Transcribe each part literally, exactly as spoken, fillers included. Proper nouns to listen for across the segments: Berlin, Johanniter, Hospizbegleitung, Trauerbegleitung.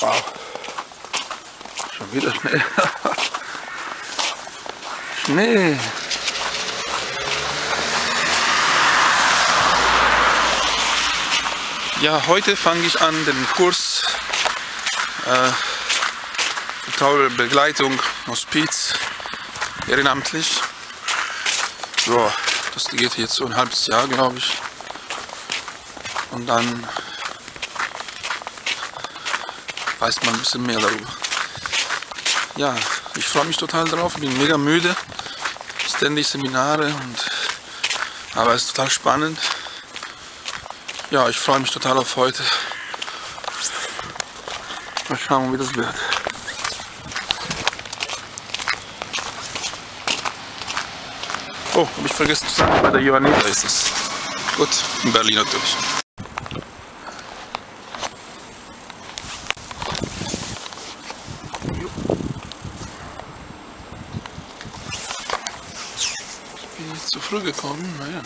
Wow. Schon wieder Schnee. Schnee. Ja, heute fange ich an den Kurs äh, für Trauerbegleitung, Hospiz, ehrenamtlich. So, das geht jetzt so ein halbes Jahr, glaube ich. Und dann weiß man ein bisschen mehr darüber. Ja, ich freue mich total drauf, bin mega müde. Ständig Seminare, und, aber es ist total spannend. Ja, ich freue mich total auf heute. Mal schauen, wie das wird. Oh, habe ich vergessen zu sagen, bei der Johanniter ist es. Gut, in Berlin natürlich. Ich bin jetzt zu früh gekommen, naja.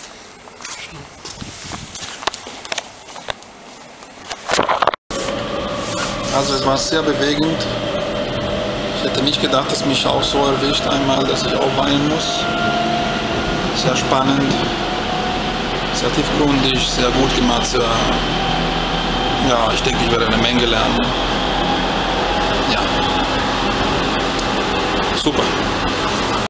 Also es war sehr bewegend. Ich hätte nicht gedacht, dass mich auch so erwischt einmal, dass ich auch weinen muss. Sehr spannend, sehr tiefgründig, sehr gut gemacht. Sehr, ja, ich denke, ich werde eine Menge lernen. Ja, super.